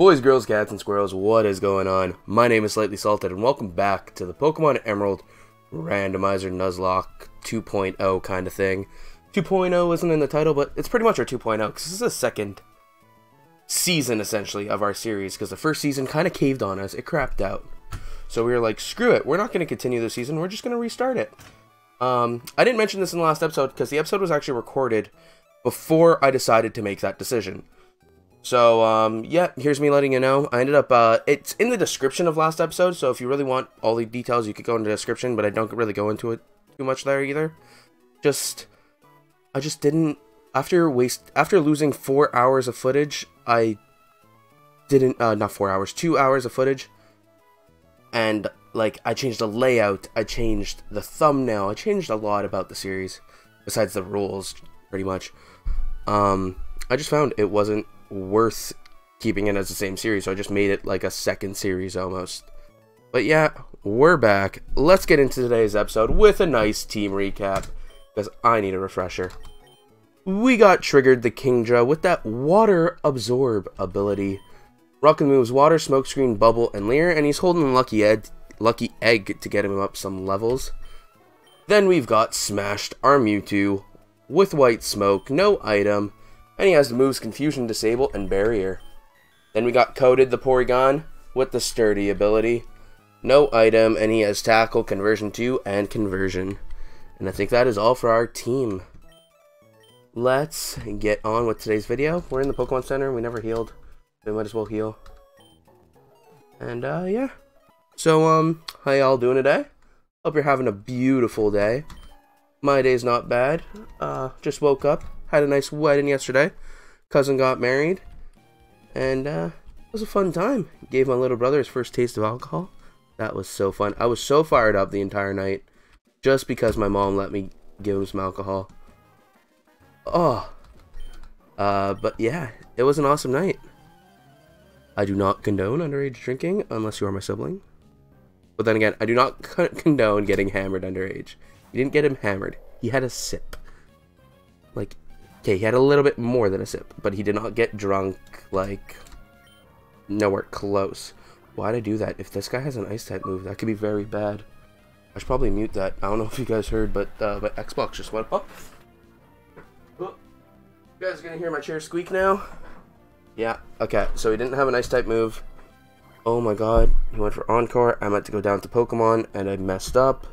Boys, girls, cats, and squirrels, what is going on? My name is Slightly Salted, and welcome back to the Pokemon Emerald Randomizer Nuzlocke 2.0 kind of thing. 2.0 isn't in the title, but it's pretty much our 2.0, because this is the second season, essentially, of our series, because the first season kind of caved on us. It crapped out. So we were like, screw it, we're not going to continue this season, we're just going to restart it. I didn't mention this in the last episode, because the episode was actually recorded before I decided to make that decision. So, yeah, here's me letting you know. I ended up, it's in the description of last episode, so if you really want all the details, you could go into the description, but I don't really go into it too much there either. I just didn't, after losing 4 hours of footage, I didn't, not 4 hours, 2 hours of footage, and, like, I changed the layout, I changed the thumbnail, I changed a lot about the series, besides the rules, pretty much. I just found it wasn't worth keeping it as the same series, so I just made it like a second series almost. But yeah, we're back. Let's get into today's episode with a nice team recap, because I need a refresher. We got triggered the Kingdra with that Water Absorb ability. Rocket moves Water, Smokescreen, Bubble, and Leer, and he's holding Lucky Egg to get him up some levels. Then we've got smashed our Mewtwo with White Smoke, no item, and he has the moves Confusion, Disable, and Barrier. Then we got Coated the Porygon with the Sturdy ability. No item, and he has Tackle, Conversion 2, and Conversion. And I think that is all for our team. Let's get on with today's video. We're in the Pokemon Center. We never healed. We might as well heal. And, yeah. So, how y'all doing today? Hope you're having a beautiful day. My day's not bad. Just woke up. Had a nice wedding yesterday. Cousin got married. And it was a fun time. Gave my little brother his first taste of alcohol. That was so fun. I was so fired up the entire night. Just because my mom let me give him some alcohol. Oh. But yeah, it was an awesome night. I do not condone underage drinking unless you are my sibling. But then again, I do not condone getting hammered underage. You didn't get him hammered. He had a sip. Like... okay, he had a little bit more than a sip, but he did not get drunk, like, nowhere close. Why'd I do that? If this guy has an Ice-type move, that could be very bad. I should probably mute that. I don't know if you guys heard, but my Xbox just went up. Oh. You guys are gonna hear my chair squeak now? Yeah, okay, so he didn't have an Ice-type move. Oh my god, he went for Encore. I meant to go down to Pokemon, and I messed up.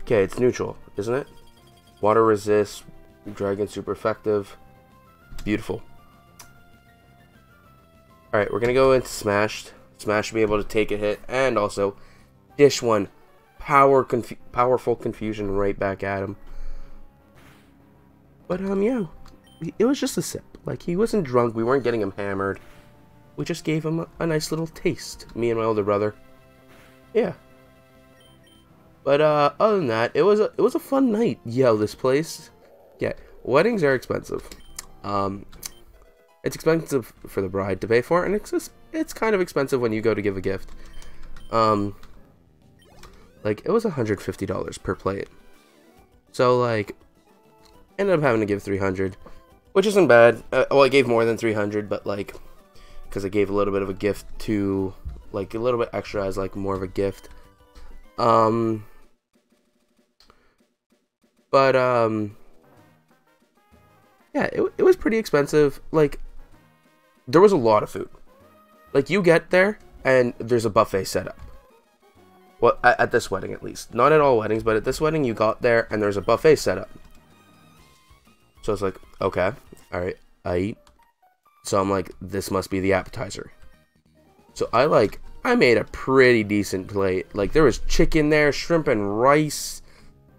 Okay, it's neutral, isn't it? Water resist, dragon super effective. Beautiful. Alright, we're gonna go into smashed. Smash should be able to take a hit and also dish one powerful confusion right back at him. But yeah, it was just a sip. Like, he wasn't drunk, we weren't getting him hammered. We just gave him a nice little taste, me and my older brother. Yeah. But other than that, it was a fun night. Yo, this place, yeah, weddings are expensive. It's expensive for the bride to pay for, and it's kind of expensive when you go to give a gift. Like, it was $150 per plate. So, like, ended up having to give $300, which isn't bad. Well, I gave more than $300, but like, because I gave a little bit of a gift to, like, a little bit extra as like more of a gift. Yeah, it was pretty expensive. Like, there was a lot of food. Like, you get there, and there's a buffet set up. Well, at this wedding, at least. Not at all weddings, but at this wedding, you got there, and there's a buffet set up. So it's like, okay, alright, I eat. So I'm like, this must be the appetizer. So I made a pretty decent plate. Like, there was chicken there, shrimp and rice,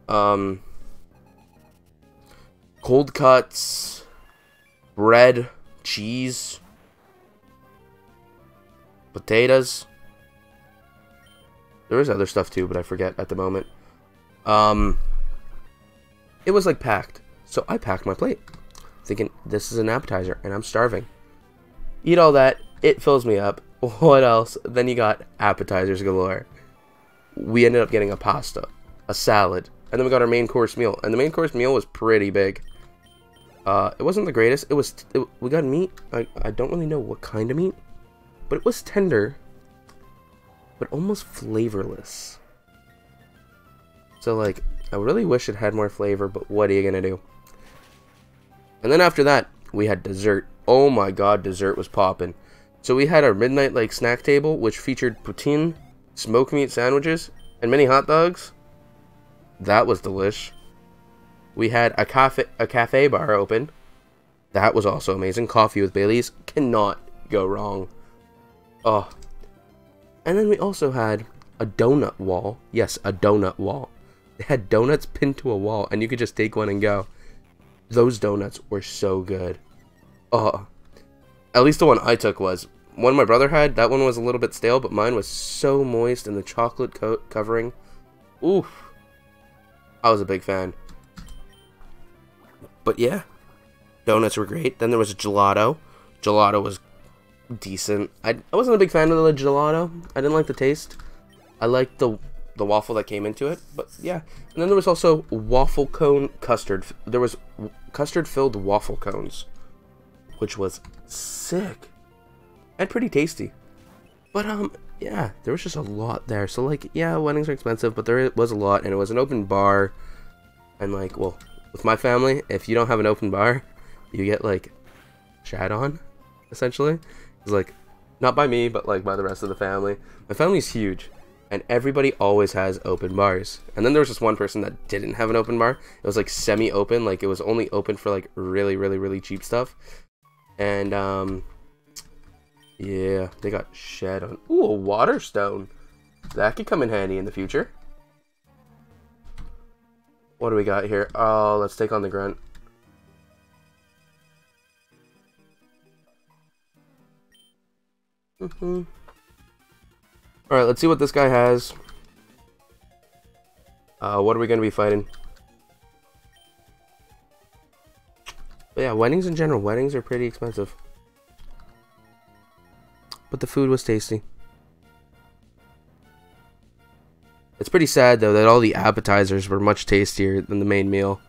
cold cuts, bread, cheese, potatoes. There was other stuff too, but I forget at the moment. It was like packed. So I packed my plate, thinking this is an appetizer and I'm starving. Eat all that, it fills me up. What else? Then you got appetizers galore. We ended up getting a pasta, a salad, and then we got our main course meal. And the main course meal was pretty big. It wasn't the greatest. It was, we got meat. I don't really know what kind of meat, but it was tender, but almost flavorless. So like, I really wish it had more flavor, but what are you gonna do? And then after that, we had dessert. Oh my god, dessert was popping. So we had our midnight like snack table, which featured poutine, smoked meat sandwiches, and mini hot dogs. That was delish. We had a cafe bar open. That was also amazing. Coffee with Baileys, cannot go wrong. Oh. And then we also had a donut wall. Yes, a donut wall. They had donuts pinned to a wall, and you could just take one and go. Those donuts were so good. Oh. At least the one I took was. One my brother had, that one was a little bit stale, but mine was so moist in the chocolate covering. Oof. I was a big fan. But yeah, donuts were great. Then there was a gelato. Gelato was decent. I wasn't a big fan of the gelato. I didn't like the taste. I liked the waffle that came into it. But yeah, and then there was also waffle cone custard. There was custard-filled waffle cones, which was sick and pretty tasty. But yeah, there was just a lot there. So like, yeah, weddings are expensive, but there was a lot, and it was an open bar, and like, well. With my family, if you don't have an open bar, you get, like, shat on, essentially. It's like, not by me, but, like, by the rest of the family. My family's huge, and everybody always has open bars. And then there was just one person that didn't have an open bar. It was, like, semi-open. Like, it was only open for, like, really, really, really cheap stuff. And, yeah, they got shat on. Ooh, a water stone. That could come in handy in the future. What do we got here? Oh, let's take on the grunt. Alright, let's see what this guy has. What are we going to be fighting? But yeah, weddings in general. Weddings are pretty expensive. But the food was tasty. It's pretty sad, though, that all the appetizers were much tastier than the main meal.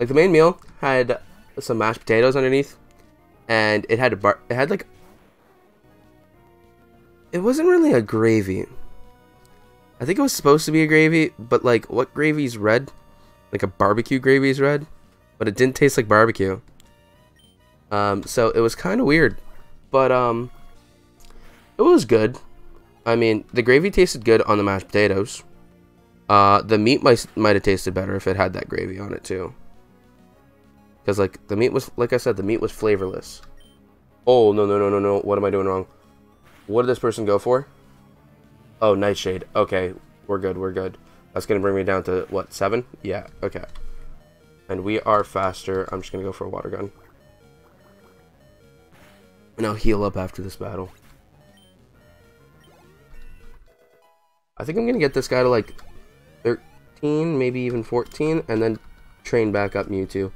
Like, the main meal had some mashed potatoes underneath, and it had a bar... It had, like... It wasn't really a gravy. I think it was supposed to be a gravy, but, like, what gravy's red? Like, a barbecue gravy's red? But it didn't taste like barbecue. So it was kind of weird. But, it was good. I mean, the gravy tasted good on the mashed potatoes. The meat might have tasted better if it had that gravy on it too, because like the meat was, like I said, the meat was flavorless. Oh no no no no no! What am I doing wrong? What did this person go for? Oh, nightshade. Okay, we're good. We're good. That's gonna bring me down to what, 7? Yeah. Okay. And we are faster. I'm just gonna go for a water gun. And I'll heal up after this battle. I think I'm gonna get this guy to like 13, maybe even 14, and then train back up Mewtwo.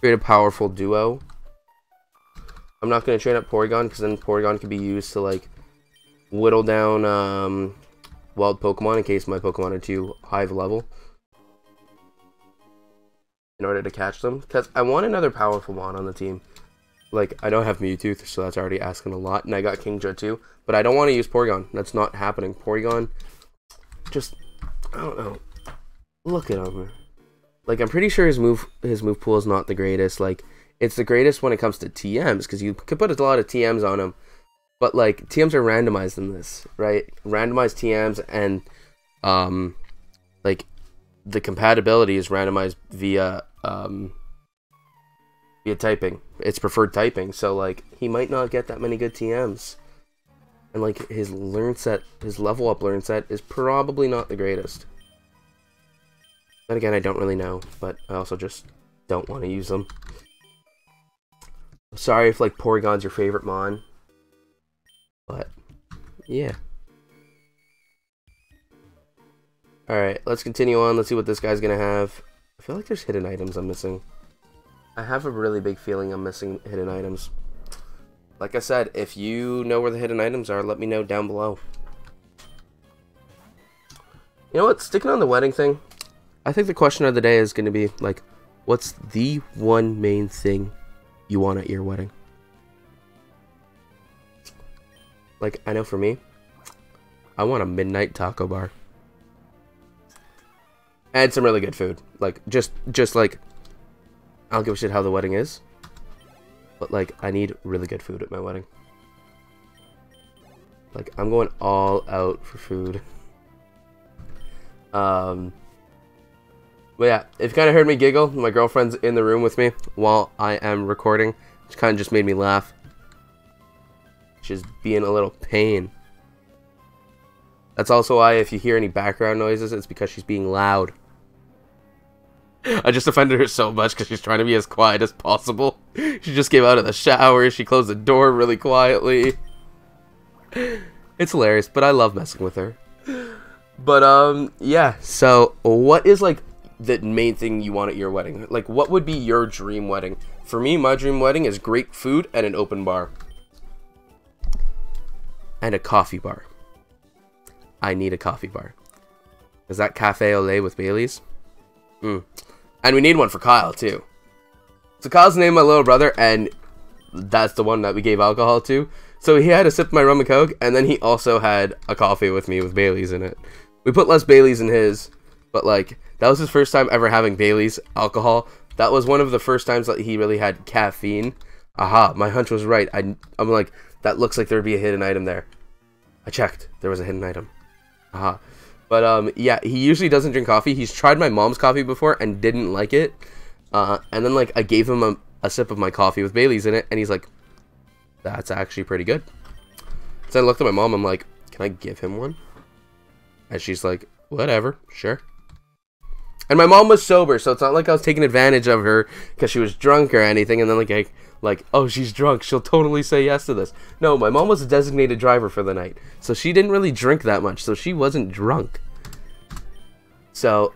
Create a powerful duo. I'm not gonna train up Porygon, because then Porygon can be used to like whittle down wild Pokemon in case my Pokemon are too high of a level, in order to catch them. Because I want another powerful one on the team. Like, I don't have Mewtwo, so that's already asking a lot, and I got Kingdra too, but I don't want to use Porygon. That's not happening. Porygon, just, I don't know. Look at him. Like, I'm pretty sure his move pool is not the greatest. Like, it's the greatest when it comes to TMs, because you could put a lot of TMs on him. But like, TMs are randomized in this, right? Randomized TMs, and like the compatibility is randomized via typing. It's preferred typing. So like, he might not get that many good TMs. And like, his learn set, his level up learn set is probably not the greatest. Then again, I don't really know, but I also just don't want to use them. I'm sorry if like Porygon's your favorite mon, but yeah. Alright, let's continue on. Let's see what this guy's gonna have. I feel like there's hidden items I'm missing. I have a really big feeling I'm missing hidden items. Like I said, if you know where the hidden items are, let me know down below. You know what? Sticking on the wedding thing, I think the question of the day is going to be, like, What's the one main thing you want at your wedding? Like, I know for me, I want a midnight taco bar. And some really good food. Like, just like, I don't give a shit how the wedding is. But, like, I need really good food at my wedding. Like, I'm going all out for food. But yeah, if you kind of heard me giggle, my girlfriend's in the room with me while I am recording. Which kind of just made me laugh. She's being a little pain. That's also why if you hear any background noises, it's because she's being loud. I just offended her so much because she's trying to be as quiet as possible. She just came out of the shower. She closed the door really quietly. It's hilarious, but I love messing with her. But, yeah. So, what is, like, the main thing you want at your wedding? Like, what would be your dream wedding? For me, my dream wedding is great food and an open bar. And a coffee bar. I need a coffee bar. Is that cafe au lait with Bailey's? Mm. And we need one for Kyle, too. So, Kyle's named my little brother, and that's the one that we gave alcohol to. So he had a sip of my rum and coke, and then he also had a coffee with me with Bailey's in it. We put less Bailey's in his, but like, that was his first time ever having Bailey's alcohol. That was one of the first times that he really had caffeine. Aha, my hunch was right. I'm like, that looks like there would be a hidden item there. I checked. There was a hidden item. Aha. But yeah, he usually doesn't drink coffee. He's tried my mom's coffee before and didn't like it. And then like, I gave him a sip of my coffee with Bailey's in it, and he's like, that's actually pretty good. So I looked at my mom, I'm like, can I give him one? And she's like, whatever, sure. And my mom was sober, so it's not like I was taking advantage of her because she was drunk or anything, and then like, oh, she's drunk, she'll totally say yes to this. No, my mom was a designated driver for the night, so she didn't really drink that much, so she wasn't drunk. So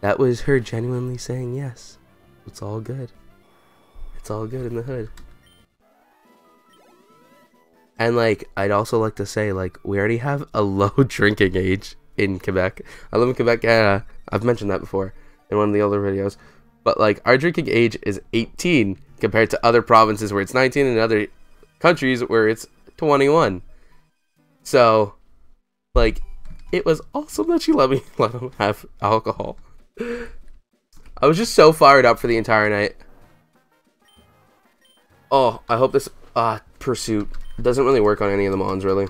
that was her genuinely saying yes. It's all good. It's all good in the hood. And, like, I'd also like to say, like, we already have a low drinking age in Quebec. I live in Quebec, Canada. I've mentioned that before in one of the older videos. But, like, our drinking age is 18 compared to other provinces where it's 19 and other countries where it's 21. So, like, it was awesome that she let him have alcohol. I was just so fired up for the entire night. Oh, I hope this... Pursuit. Doesn't really work on any of the mons, really.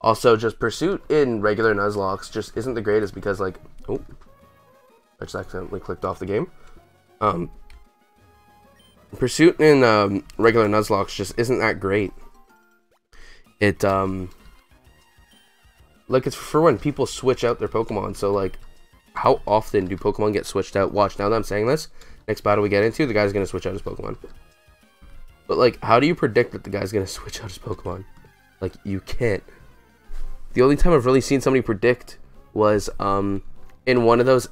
Also, just Pursuit in regular Nuzlocke just isn't the greatest because, like... Oh. I just accidentally clicked off the game. Pursuit in regular Nuzlocke just isn't that great. It, like, it's for when people switch out their Pokemon. So, like, how often do Pokemon get switched out? Watch, now that I'm saying this, next battle we get into, the guy's going to switch out his Pokemon. But, like, how do you predict that the guy's going to switch out his Pokemon? Like, you can't. The only time I've really seen somebody predict was, in one of those...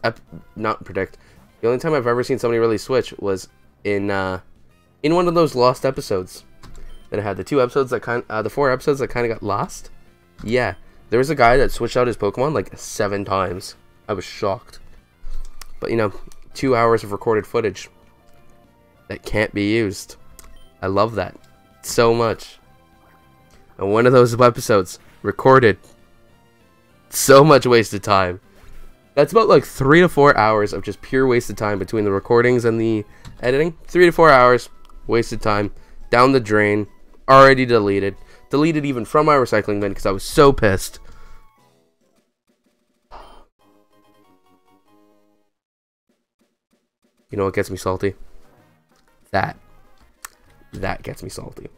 Not predict. The only time I've ever seen somebody really switch was in one of those lost episodes. That I had the 2 episodes that kind... the 4 episodes that kind of got lost. Yeah. There was a guy that switched out his Pokemon, like, 7 times. I was shocked. But, you know, 2 hours of recorded footage that can't be used. I love that so much. And one of those episodes recorded. So much wasted time. That's about like 3 to 4 hours of just pure wasted time between the recordings and the editing. 3 to 4 hours wasted time down the drain. Already deleted. Deleted even from my recycling bin because I was so pissed. You know what gets me salty? That gets me salty.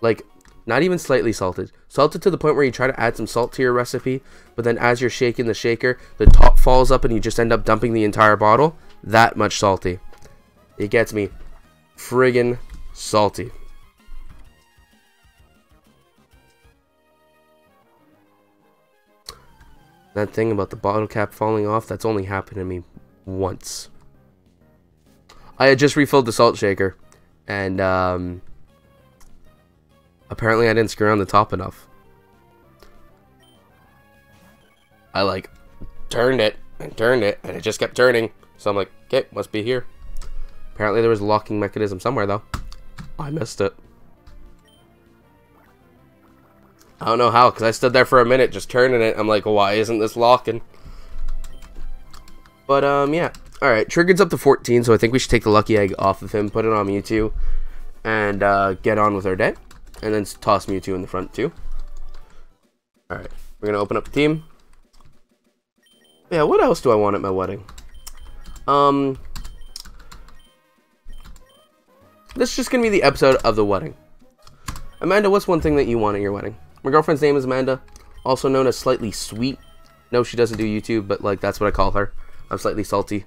Like, not even slightly salted. Salted to the point where you try to add some salt to your recipe, but then as you're shaking the shaker, the top falls up and you just end up dumping the entire bottle. That much salty. It gets me friggin' salty. That thing about the bottle cap falling off, that's only happened to me once. I had just refilled the salt shaker, and apparently I didn't screw on the top enough. I, like, turned it, and turned it, and it just kept turning. So I'm like, okay, must be here. Apparently there was a locking mechanism somewhere, though. I missed it. I don't know how, because I stood there for a minute just turning it. I'm like, why isn't this locking? But, yeah. Alright, Triggered's up to 14, so I think we should take the Lucky Egg off of him, put it on Mewtwo, and get on with our day. And then toss Mewtwo in the front, too. Alright, we're going to open up the team. Yeah, what else do I want at my wedding? This is just going to be the episode of the wedding. Amanda, what's one thing that you want at your wedding? My girlfriend's name is Amanda, also known as Slightly Sweet. No, she doesn't do YouTube, but, like, that's what I call her. I'm Slightly Salty.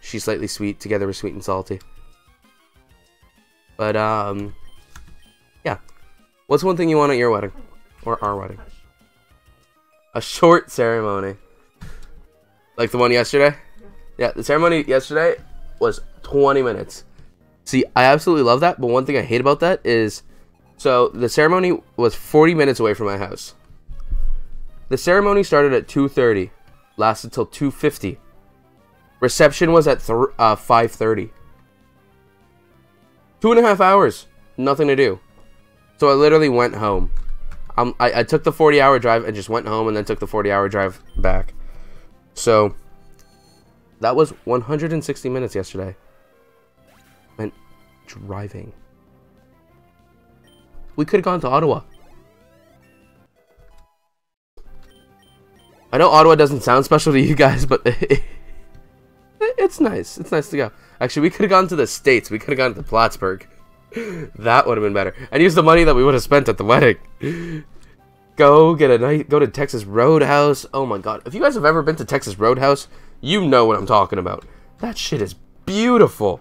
She's Slightly Sweet. Together we're Sweet and Salty. But, yeah. What's one thing you want at your wedding? Or our wedding? A short ceremony. Like the one yesterday? Yeah, the ceremony yesterday was 20 minutes. See, I absolutely love that, but one thing I hate about that is... So, the ceremony was 40 minutes away from my house. The ceremony started at 2:30. Lasted till 2:50. Reception was at 5:30. 2.5 hours. Nothing to do. So I literally went home. I took the 40-hour drive and just went home and then took the 40-hour drive back. So that was 160 minutes yesterday. And driving. We could have gone to Ottawa. I know Ottawa doesn't sound special to you guys, but it's nice. It's nice to go. Actually, we could have gone to the States. We could have gone to Plattsburgh. That would have been better. And use the money that we would have spent at the wedding. Go to Texas Roadhouse. Oh my god. If you guys have ever been to Texas Roadhouse, you know what I'm talking about. That shit is beautiful.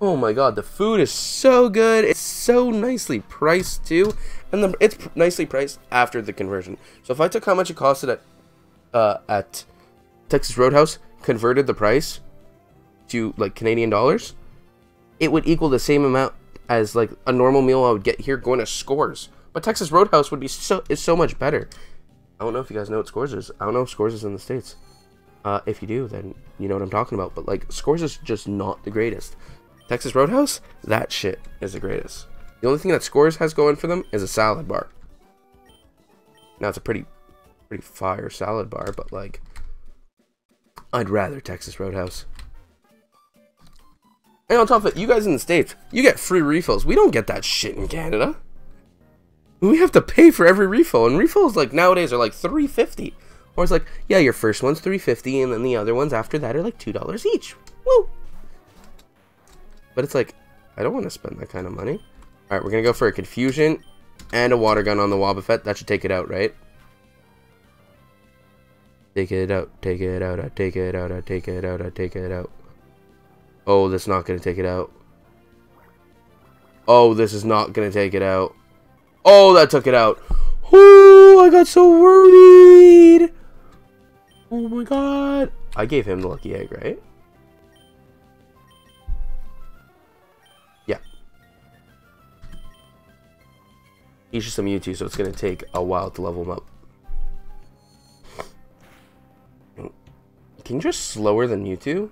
Oh my god, the food is so good. It's so nicely priced too. And it's nicely priced after the conversion. So if I took how much it costed at Texas Roadhouse, converted the price to like Canadian dollars, it would equal the same amount as like a normal meal I would get here going to Scores. But Texas Roadhouse would be so much better. I don't know if you guys know what Scores is. I don't know if Scores is in the States. If you do, then you know what I'm talking about. But like Scores is just not the greatest. Texas Roadhouse, that shit is the greatest. The only thing that Scores has going for them is a salad bar. Now it's a pretty fire salad bar, but like I'd rather Texas Roadhouse. And on top of it, you guys in the States, you get free refills. We don't get that shit in Canada. We have to pay for every refill, and refills like nowadays are like $3.50. Or it's like, yeah, your first one's $3.50 and then the other ones after that are like $2 each. Woo! But it's like, I don't want to spend that kind of money. Alright, we're gonna go for a Confusion and a Water Gun on the Wobbuffet. That should take it out, right? Take it out, take it out, I take it out, I take it out, I take it out. Oh, that's not gonna take it out. Oh, this is not gonna take it out. Oh, that took it out. Oh, I got so worried. Oh my god. I gave him the Lucky Egg, right? Yeah. He's just a Mewtwo, so it's gonna take a while to level him up. Kingdra's slower than Mewtwo?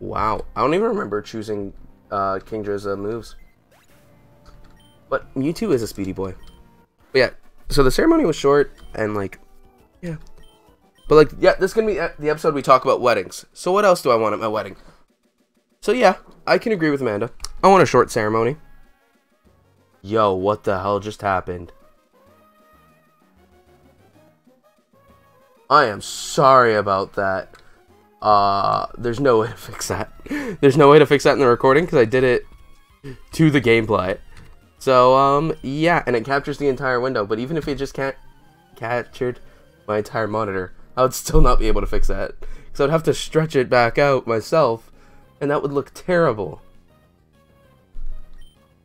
Wow. I don't even remember choosing Kingdra's moves. But Mewtwo is a speedy boy. But yeah, so the ceremony was short, and like, yeah. But like, yeah, this is going to be the episode we talk about weddings. So what else do I want at my wedding? So yeah, I can agree with Amanda. I want a short ceremony. Yo, what the hell just happened? I am sorry about that. There's no way to fix that. There's no way to fix that in the recording because I did it to the gameplay. So, yeah, and it captures the entire window. But even if it just captured my entire monitor, I would still not be able to fix that. Because I would have to stretch it back out myself, and that would look terrible.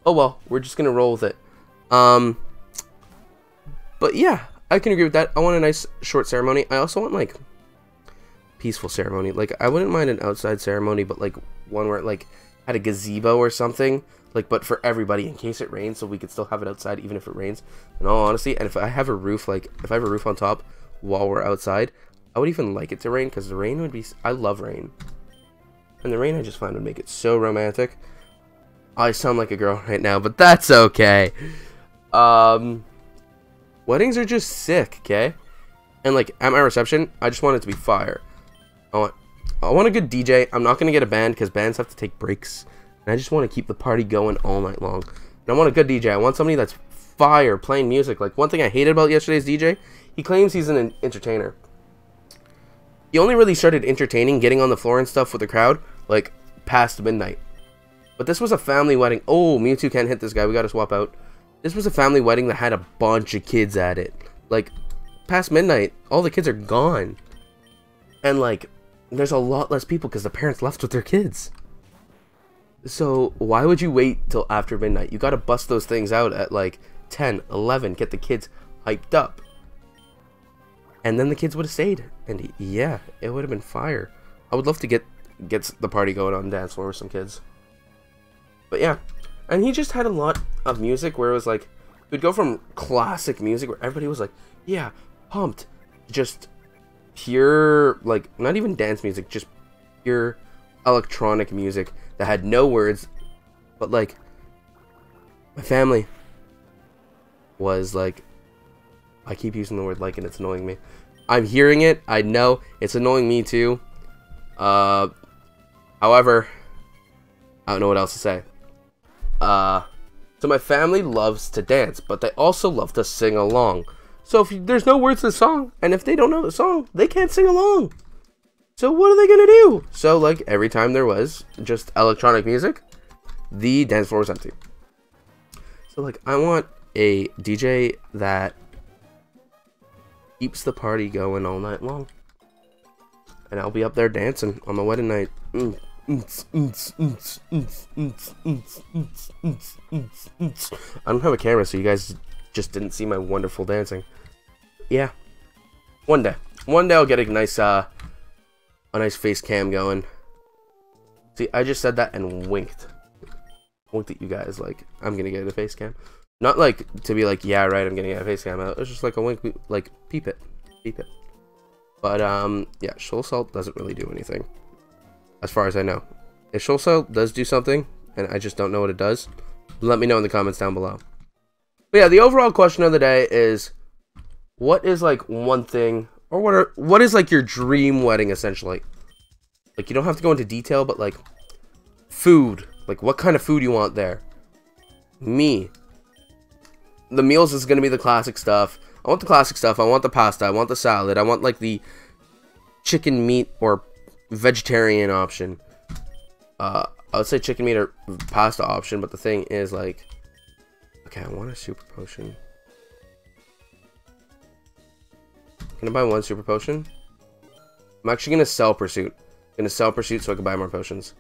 Oh, well, we're just going to roll with it. But, yeah, I can agree with that. I want a nice short ceremony. I also want, like... peaceful ceremony. Like, I wouldn't mind an outside ceremony, but like one where it like had a gazebo or something, like, but for everybody in case it rains, so we could still have it outside even if it rains, in all honesty. And if I have a roof, like if I have a roof on top while we're outside, I would even like it to rain, because the rain would be... I love rain. And the rain I just find would make it so romantic. I sound like a girl right now, but that's okay. Weddings are just sick, okay? And, like, at my reception, I just want it to be fire. I want a good DJ. I'm not going to get a band, because bands have to take breaks. And I just want to keep the party going all night long. And I want a good DJ. I want somebody that's fire playing music. Like, one thing I hated about yesterday's DJ, he claims he's an entertainer. He only really started entertaining, getting on the floor and stuff with the crowd, like, past midnight. But this was a family wedding. Oh, Mewtwo can't hit this guy. We got to swap out. This was a family wedding that had a bunch of kids at it. Like, past midnight, all the kids are gone. And, like, there's a lot less people because the parents left with their kids. So, why would you wait till after midnight? You got to bust those things out at, like, 10, 11, get the kids hyped up. And then the kids would have stayed. And yeah, it would have been fire. I would love to get the party going on the dance floor with some kids. But yeah. And he just had a lot of music where it was like... We'd go from classic music where everybody was like, yeah, pumped. Just pure, like, not even dance music. Just pure electronic music that had no words. But like, my family was like... I keep using the word like and it's annoying me. I'm hearing it. I know. It's annoying me too. However, I don't know what else to say. So my family loves to dance, but they also love to sing along. So there's no words to the song, and if they don't know the song, they can't sing along. So what are they going to do? So like every time there was just electronic music, the dance floor was empty. So like I want a DJ that keeps the party going all night long, and I'll be up there dancing on the wedding night. I don't have a camera, so you guys just didn't see my wonderful dancing. Yeah, one day I'll get a nice face cam going. See, I just said that and winked at you guys like I'm gonna get a face cam. Not like to be like, yeah, right, I'm gonna get a face cam out. It's just like a wink, like peep it. But yeah, Shoal Salt doesn't really do anything, as far as I know. If Shoal Salt does do something, and I just don't know what it does, let me know in the comments down below. But yeah, the overall question of the day is, what is like one thing, or what is like your dream wedding essentially? Like you don't have to go into detail, but like food, like what kind of food you want there. Me. The meals is going to be the classic stuff. I want the classic stuff. I want the pasta. I want the salad. I want, like, the chicken meat or vegetarian option. I would say chicken meat or pasta option, but the thing is, like... Okay, I want a super potion. Can I buy one super potion? I'm actually going to sell Pursuit. I'm going to sell Pursuit so I can buy more potions.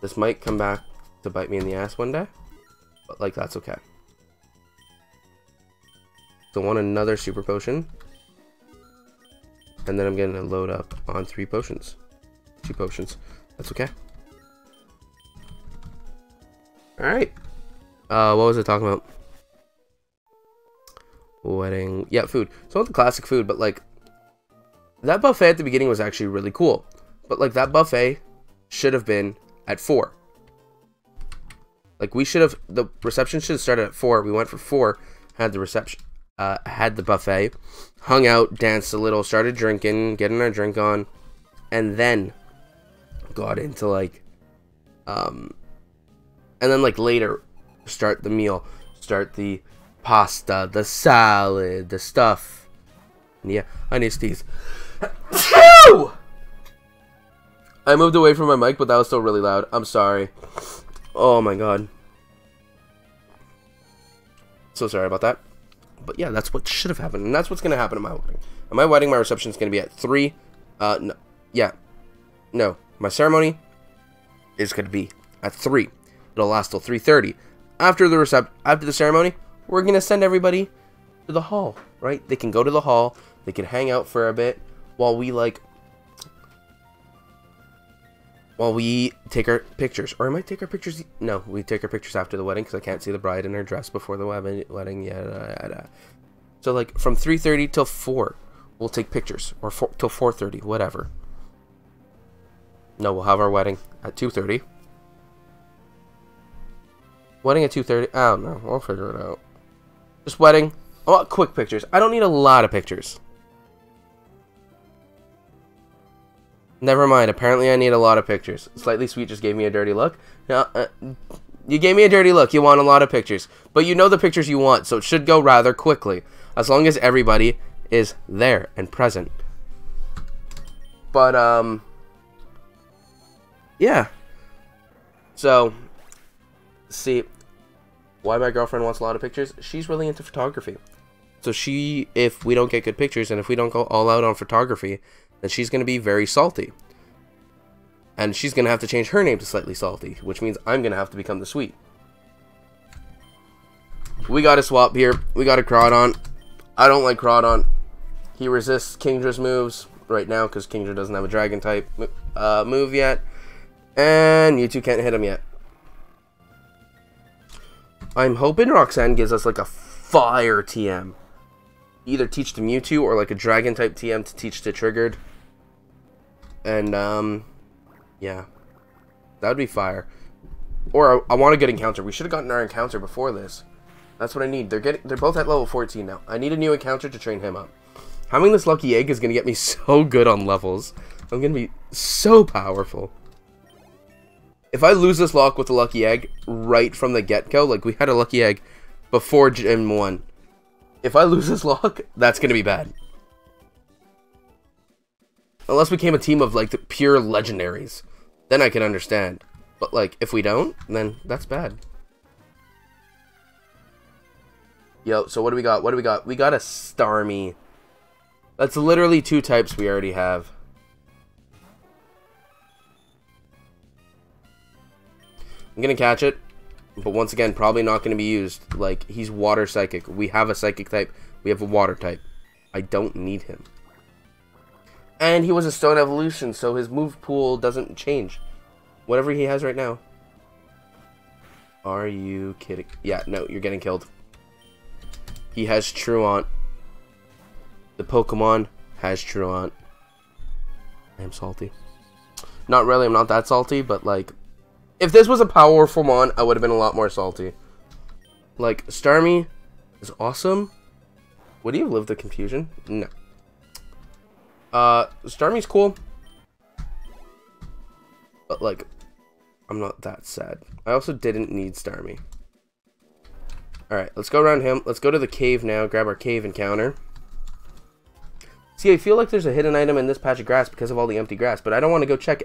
This might come back to bite me in the ass one day, but, like, that's okay. So I want another super potion. And then I'm going to load up on 3 potions. 2 potions. That's okay. Alright. What was I talking about? Wedding. Yeah, food. So I want the classic food, but like... That buffet at the beginning was actually really cool. But like that buffet should have been at 4. Like we should have... The reception should have started at 4. We went for 4. Had the reception... had the buffet, hung out, danced a little, started drinking, getting our drink on, and then got into like, and then like later, start the meal, start the pasta, the salad, the stuff. Yeah, I need to sneeze. I moved away from my mic, but that was still really loud. I'm sorry. Oh my god. So sorry about that. But yeah, that's what should have happened, and that's what's going to happen at my wedding. At my wedding, my reception is going to be at 3. My ceremony is going to be at 3. It'll last till 3:30. After the ceremony, we're going to send everybody to the hall, right? They can go to the hall. They can hang out for a bit while we like, while we take our pictures. Or I might take our pictures... No, we take our pictures after the wedding because I can't see the bride in her dress before the wedding. So, like, from 3:30 till 4, We'll take pictures, or till 4:30, whatever. No, we'll have our wedding at 2:30. Wedding at 2:30? I don't know. We'll figure it out. Just wedding. I want quick pictures. I don't need a lot of pictures. Never mind. Apparently, I need a lot of pictures. Slightly Sweet just gave me a dirty look. Now, you gave me a dirty look. You want a lot of pictures. But you know the pictures you want, so it should go rather quickly. As long as everybody is there and present. But, yeah. So, see, why my girlfriend wants a lot of pictures? She's really into photography. So she, if we don't get good pictures, and if we don't go all out on photography, then she's going to be very salty. And she's going to have to change her name to Slightly Salty, which means I'm going to have to become the Sweet. We got a swap here. We got a Crawdaunt. I don't like Crawdaunt. He resists Kingdra's moves right now because Kingdra doesn't have a dragon type move yet. And Mewtwo can't hit him yet. I'm hoping Roxanne gives us like a fire TM. Either teach to Mewtwo or like a dragon type TM to teach to Triggered. And yeah. That would be fire. Or I want a good encounter. We should have gotten our encounter before this. That's what I need. They're both at level 14 now. I need a new encounter to train him up. Having this lucky egg is going to get me so good on levels. I'm going to be so powerful. If I lose this lock with a lucky egg right from the get-go, like we had a lucky egg before Gym 1. If I lose this lock, that's going to be bad. Unless we became a team of, like, the pure legendaries. Then I can understand. But, like, if we don't, then that's bad. Yo, so what do we got? What do we got? We got a Starmie. That's literally two types we already have. I'm going to catch it. But once again, probably not going to be used. Like, he's water psychic. We have a psychic type. We have a water type. I don't need him. And he was a stone evolution, so his move pool doesn't change. Whatever he has right now. Are you kidding? Yeah, no, you're getting killed. He has Truant. The Pokemon has Truant. I am salty. Not really, I'm not that salty, but like, if this was a powerful mon, I would have been a lot more salty. Like, Starmie is awesome. Would he have lived the confusion? No. Starmie's cool. But like, I'm not that sad. I also didn't need Starmie. Alright, let's go around him. Let's go to the cave now. Grab our cave encounter. See, I feel like there's a hidden item in this patch of grass because of all the empty grass, but I don't want to go check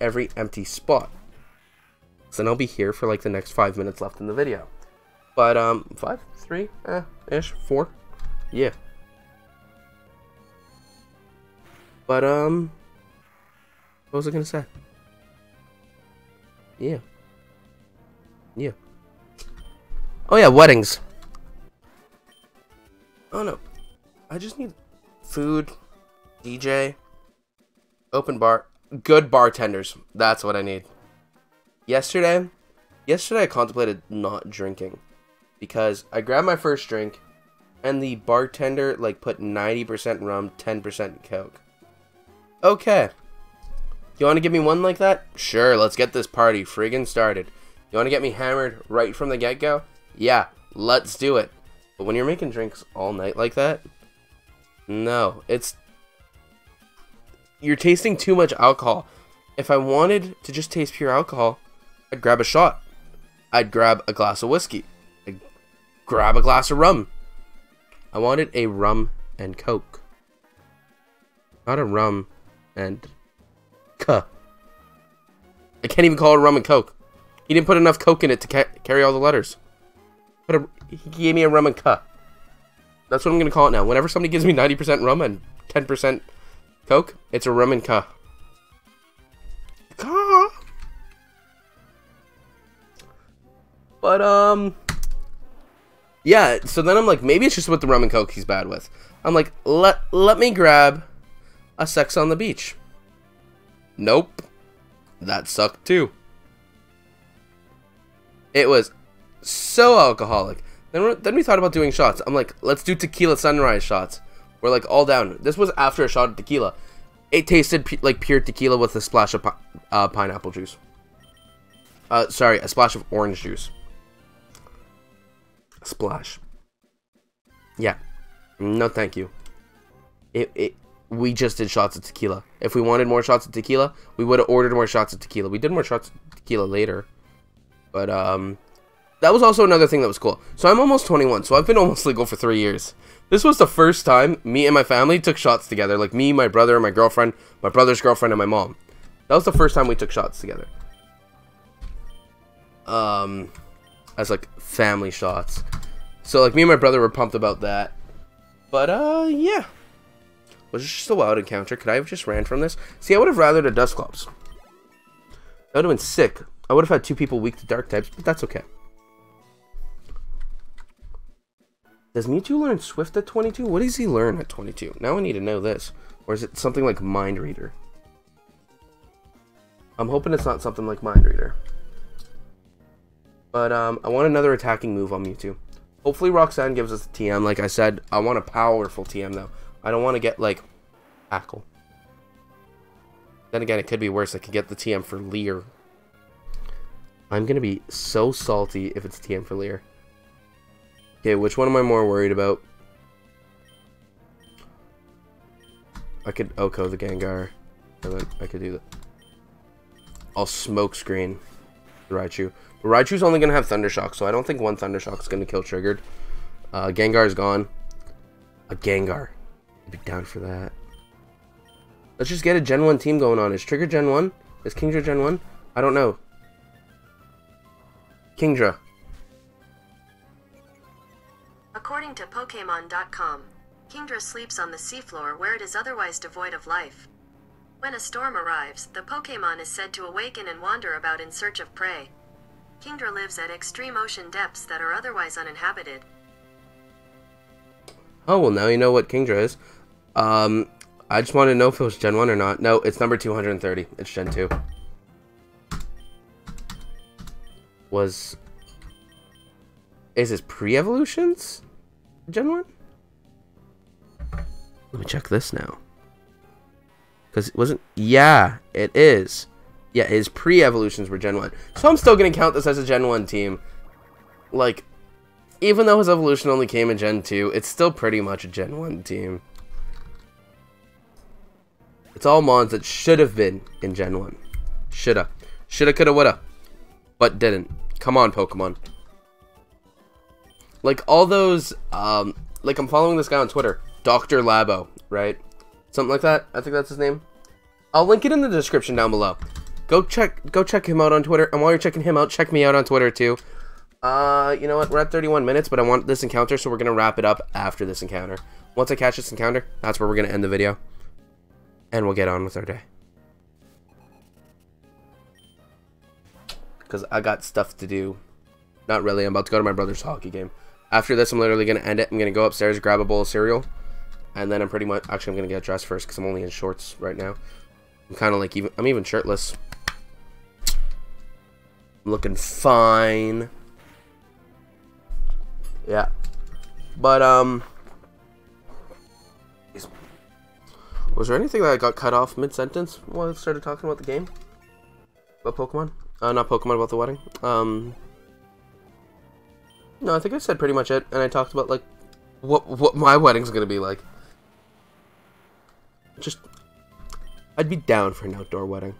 every empty spot. So then I'll be here for like the next 5 minutes left in the video. But 4. Yeah. But what was I gonna say? Yeah. Yeah. Oh yeah, weddings. Oh no. I just need food, DJ, open bar, good bartenders. That's what I need. Yesterday I contemplated not drinking because I grabbed my first drink and the bartender like put 90% rum, 10% Coke. Okay. You want to give me one like that? Sure, let's get this party friggin' started. You want to get me hammered right from the get-go? Yeah, let's do it. But when you're making drinks all night like that, no, it's, you're tasting too much alcohol. If I wanted to just taste pure alcohol, I'd grab a shot. I'd grab a glass of whiskey. I'd grab a glass of rum. I wanted a rum and Coke. Not a rum and Coke. I can't even call it rum and Coke. He didn't put enough Coke in it to carry all the letters. He gave me a rum and Coke. That's what I'm going to call it now. Whenever somebody gives me 90% rum and 10% Coke, it's a rum and Coke. But, yeah, so then I'm like, maybe it's just with the rum and Coke he's bad with. I'm like, let me grab a sex on the beach. Nope. That sucked too. It was so alcoholic. Then we thought about doing shots. I'm like, let's do tequila sunrise shots. We're like all down. This was after a shot of tequila. It tasted like pure tequila with a splash of pineapple juice. Sorry, a splash of orange juice. A splash. Yeah. No, thank you. We just did shots of tequila. If we wanted more shots of tequila, we would have ordered more shots of tequila. We did more shots of tequila later. But, that was also another thing that was cool. So I'm almost 21, so I've been almost legal for 3 years. This was the first time me and my family took shots together. Like, me, my brother, my girlfriend, my brother's girlfriend, and my mom. That was the first time we took shots together. As, like, family shots. So, like, me and my brother were pumped about that. But, yeah. Was just a wild encounter. Could I have just ran from this? See, I would have rathered a Dusclops. That would have been sick. I would have had two people weak to dark types, but that's okay. Does Mewtwo learn Swift at 22? What does he learn at 22? Now I need to know this. Or is it something like Mind Reader? I'm hoping it's not something like Mind Reader. But I want another attacking move on Mewtwo. Hopefully Roxanne gives us a TM. Like I said, I want a powerful TM though. I don't want to get, like, Tackle. Then again, it could be worse. I could get the TM for Leer. I'm going to be so salty if it's TM for Leer. Okay, which one am I more worried about? I could Oko the Gengar. And then I could do that. I'll Smoke Screen the Raichu. But Raichu's only going to have Thunder Shock, so I don't think one Thunder Shock is going to kill Triggered. Gengar's gone. A Gengar. I'd be down for that. Let's just get a Gen 1 team going on. Is Trigger Gen 1? Is Kingdra Gen 1? I don't know. Kingdra. According to Pokemon.com, Kingdra sleeps on the seafloor where it is otherwise devoid of life. When a storm arrives, the Pokemon is said to awaken and wander about in search of prey. Kingdra lives at extreme ocean depths that are otherwise uninhabited. Oh, well, now you know what Kingdra is. I just want to know if it was Gen 1 or not. No, it's number 230. It's Gen 2. Is this pre-evolutions? Gen 1? Let me check this now. Because it wasn't... Yeah, it is. Yeah, his pre-evolutions were Gen 1. So I'm still going to count this as a Gen 1 team. Like... Even though his evolution only came in Gen 2, it's still pretty much a Gen 1 team. It's all Mons that should have been in Gen 1. Shoulda. Shoulda, coulda, woulda. But didn't. Come on, Pokemon. Like, all those, like, I'm following this guy on Twitter. Dr. Labo, right? Something like that. I think that's his name. I'll link it in the description down below. Go check him out on Twitter. And while you're checking him out, check me out on Twitter, too. You know what, we're at 31 minutes, but I want this encounter, so we're gonna wrap it up after this encounter. Once I catch this encounter, that's where we're gonna end the video. And we'll get on with our day. Because I got stuff to do. Not really, I'm about to go to my brother's hockey game. After this, I'm literally gonna end it. I'm gonna go upstairs, grab a bowl of cereal. And then I'm pretty much, actually I'm gonna get dressed first, because I'm only in shorts right now. I'm kinda like, I'm even shirtless. I'm looking fine. Yeah, but, was there anything that I got cut off mid-sentence while I started talking about the game? About Pokemon? Not Pokemon, about the wedding. No, I think I said pretty much it, and I talked about, like, what my wedding's gonna be like. Just, I'd be down for an outdoor wedding.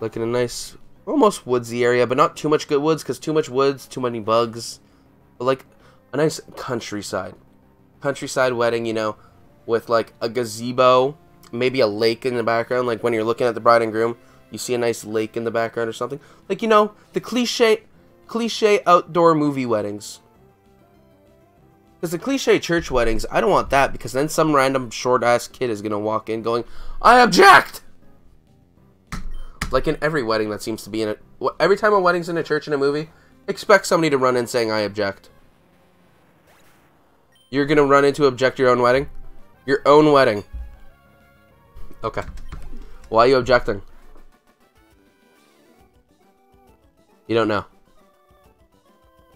Like in a nice... almost woodsy area, but not too much good woods, because too much woods, too many bugs. But, like, a nice countryside. Countryside wedding, you know, with, like, a gazebo, maybe a lake in the background. Like, when you're looking at the bride and groom, you see a nice lake in the background or something. Like, you know, the cliche outdoor movie weddings. Because the cliche church weddings, I don't want that, because then some random short-ass kid is going to walk in going, "I object!" Like in every wedding that seems to be in it. Every time a wedding's in a church in a movie, expect somebody to run in saying, "I object." You're going to run into object your own wedding? Your own wedding. Okay. Why are you objecting? You don't know.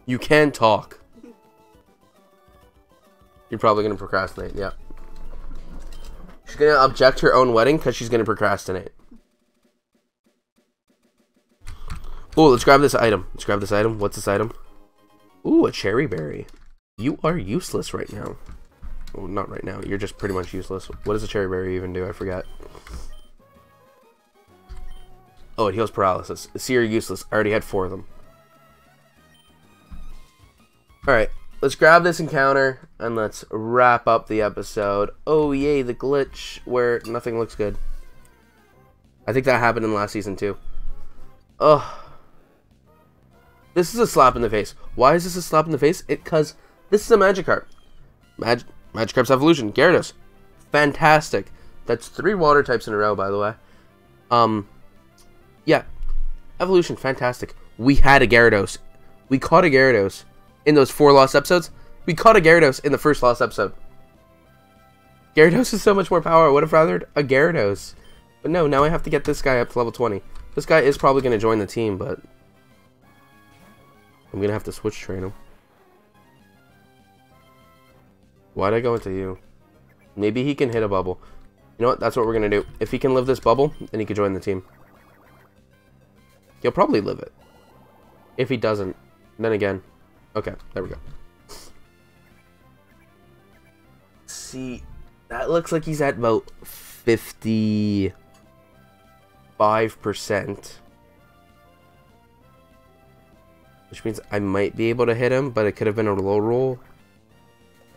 You can talk. You're probably going to procrastinate, yeah. She's going to object her own wedding because she's going to procrastinate. Ooh, let's grab this item. Let's grab this item. What's this item? Ooh, a cherry berry. You are useless right now. Well, not right now. You're just pretty much useless. What does a cherry berry even do? I forgot. Oh, it heals paralysis. See, you're useless. I already had 4 of them. Alright. Let's grab this encounter, and let's wrap up the episode. Oh, yay, the glitch where nothing looks good. I think that happened in last season, too. Ugh. This is a slap in the face. Why is this a slap in the face? Because this is a Magikarp. Magikarp's evolution. Gyarados. Fantastic. That's 3 water types in a row, by the way. Yeah. Evolution. Fantastic. We had a Gyarados. We caught a Gyarados. In those 4 lost episodes, we caught a Gyarados in the first lost episode. Gyarados is so much more power. I would have rathered a Gyarados. But no, now I have to get this guy up to level 20. This guy is probably going to join the team, but I'm going to have to switch train him. Why'd I go into you? Maybe he can hit a bubble. You know what? That's what we're going to do. If he can live this bubble, then he can join the team. He'll probably live it. If he doesn't, then again. Okay, there we go. See, that looks like he's at about 55%. Which means I might be able to hit him, but it could have been a low roll.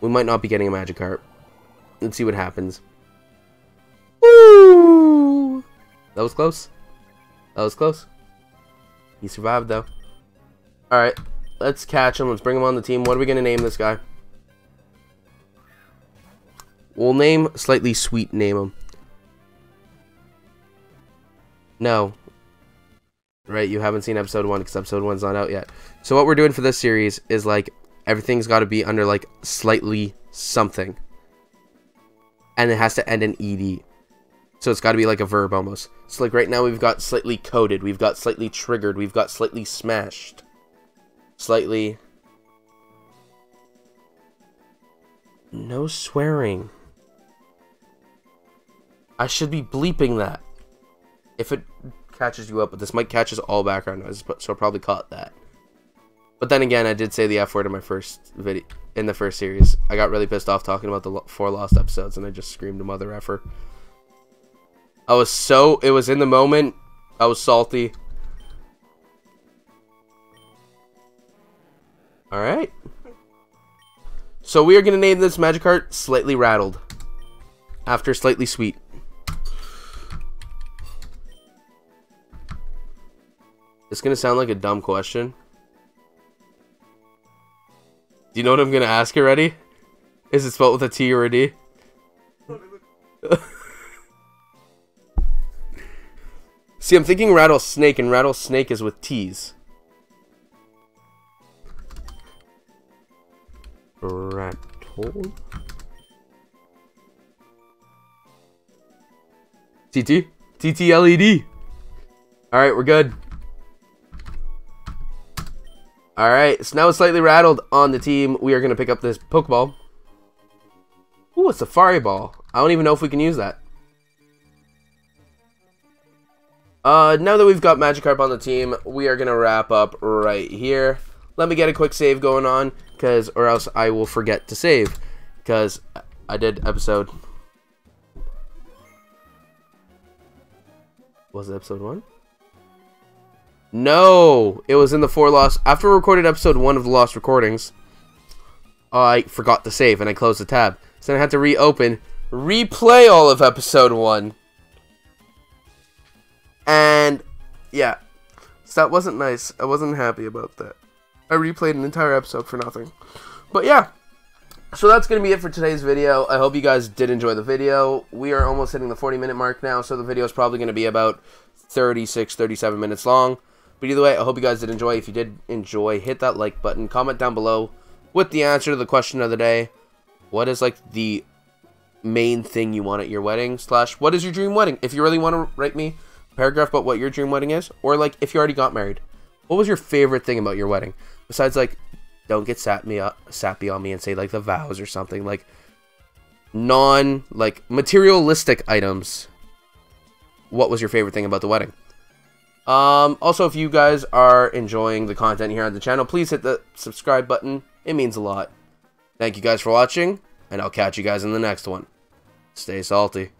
We might not be getting a Magikarp. Let's see what happens. Woo! That was close. That was close. He survived, though. Alright. Let's catch him. Let's bring him on the team. What are we going to name this guy? We'll name Slightly Sweet. Name him. No. Right, you haven't seen episode 1 because episode 1's not out yet. So what we're doing for this series is, like, everything's got to be under, like, slightly something. And it has to end in ED. So it's got to be like a verb almost. So, like, right now we've got slightly coded. We've got slightly triggered. We've got slightly smashed. Slightly. No swearing. I should be bleeping that. If it catches you up, but this might catches all background noise, so I probably caught that. But then again, I did say the F word in my first video, in the first series. I got really pissed off talking about the 4 lost episodes, and I just screamed a mother effer. I was so, it was in the moment. I was salty. Alright. So we are going to name this Magikarp Slightly Rattled. After Slightly Sweet. It's going to sound like a dumb question. Do you know what I'm going to ask already? Is it spelled with a T or a D? See, I'm thinking rattlesnake, and rattlesnake is with T's. Rattle. TT? TTLED. Alright, we're good. Alright, so now it's Slightly Rattled on the team. We are going to pick up this Pokeball. Ooh, a Safari Ball. I don't even know if we can use that. Now that we've got Magikarp on the team, we are going to wrap up right here. Let me get a quick save going on, because or else I will forget to save, because I did episode. Was it episode 1? No, it was in the 4 lost. After I recorded episode 1 of the lost recordings, I forgot to save and I closed the tab. So then I had to reopen, replay all of episode 1, and yeah, so that wasn't nice. I wasn't happy about that. I replayed an entire episode for nothing. But yeah. So that's going to be it for today's video. I hope you guys did enjoy the video. We are almost hitting the 40-minute mark now, so the video is probably going to be about 36, 37 minutes long. But either way, I hope you guys did enjoy. If you did enjoy, hit that like button. Comment down below with the answer to the question of the day. What is, like, the main thing you want at your wedding? Slash, what is your dream wedding? If you really want to write me a paragraph about what your dream wedding is. Or, like, if you already got married. What was your favorite thing about your wedding? Besides, like, Don't get sappy on me and say, like, the vows or something. Like, non, like, materialistic items. What was your favorite thing about the wedding? Also, if you guys are enjoying the content here on the channel, please hit the subscribe button. It means a lot. Thank you guys for watching, and I'll catch you guys in the next one. Stay salty.